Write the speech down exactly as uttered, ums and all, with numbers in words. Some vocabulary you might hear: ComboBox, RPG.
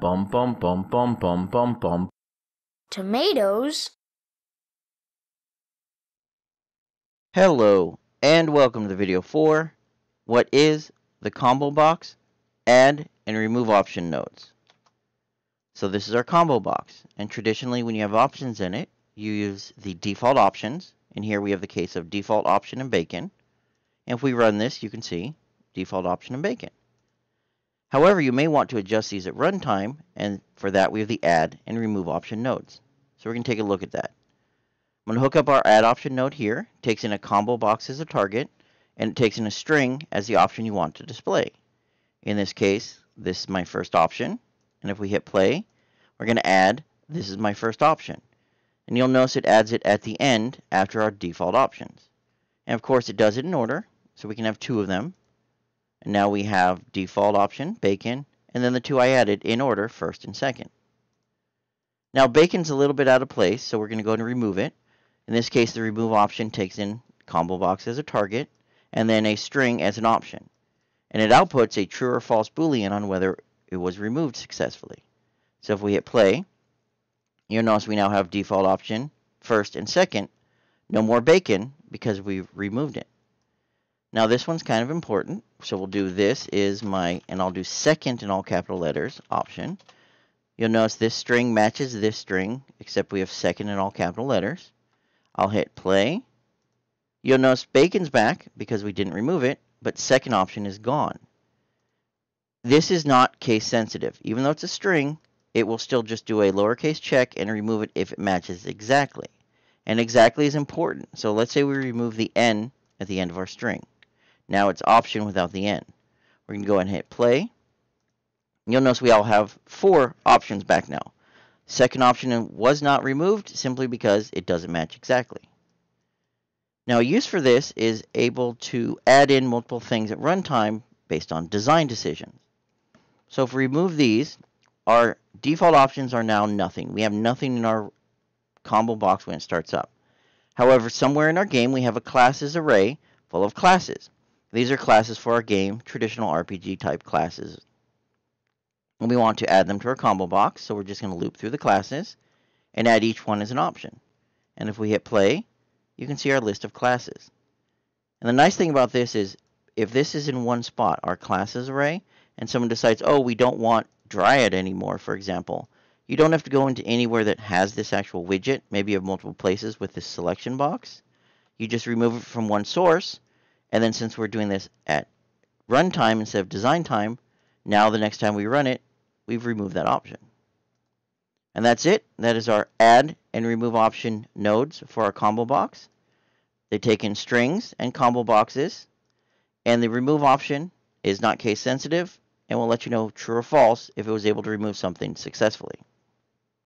Pom pom pom pom pom pom pom. Tomatoes. Hello and welcome to the video for what is the combo box add and remove option nodes. So this is our combo box, and traditionally when you have options in it you use the default options, and here we have the case of default option and bacon, and if we run this you can see default option and bacon. However, you may want to adjust these at runtime, and for that we have the add and remove option nodes. So we're going to take a look at that. I'm going to hook up our add option node here. It takes in a combo box as a target, and it takes in a string as the option you want to display. In this case, this is my first option, and if we hit play, we're going to add this is my first option. And you'll notice it adds it at the end after our default options. And of course it does it in order, so we can have two of them. And now we have default option, bacon, and then the two I added in order, first and second. Now bacon's a little bit out of place, so we're going to go and remove it. In this case, the remove option takes in combo box as a target, and then a string as an option. And it outputs a true or false boolean on whether it was removed successfully. So if we hit play, you'll notice we now have default option, first and second, no more bacon because we've removed it. Now this one's kind of important, so we'll do this is my, and I'll do second in all capital letters, option. You'll notice this string matches this string, except we have second in all capital letters. I'll hit play. You'll notice bacon's back because we didn't remove it, but second option is gone. This is not case sensitive. Even though it's a string, it will still just do a lowercase check and remove it if it matches exactly. And exactly is important. So let's say we remove the n at the end of our string. Now it's option without the n. We're going to go ahead and hit play. You'll notice we all have four options back now. Second option was not removed simply because it doesn't match exactly. Now a use for this is able to add in multiple things at runtime based on design decisions. So if we remove these, our default options are now nothing. We have nothing in our combo box when it starts up. However, somewhere in our game we have a classes array full of classes. These are classes for our game, traditional R P G type classes. And we want to add them to our combo box, so we're just going to loop through the classes and add each one as an option. And if we hit play, you can see our list of classes. And the nice thing about this is if this is in one spot, our classes array, and someone decides, oh, we don't want Dryad anymore, for example, you don't have to go into anywhere that has this actual widget. Maybe you have multiple places with this selection box. You just remove it from one source. And then since we're doing this at runtime instead of design time, now the next time we run it, we've removed that option. And that's it. That is our add and remove option nodes for our combo box. They take in strings and combo boxes. And the remove option is not case sensitive and will let you know true or false if it was able to remove something successfully.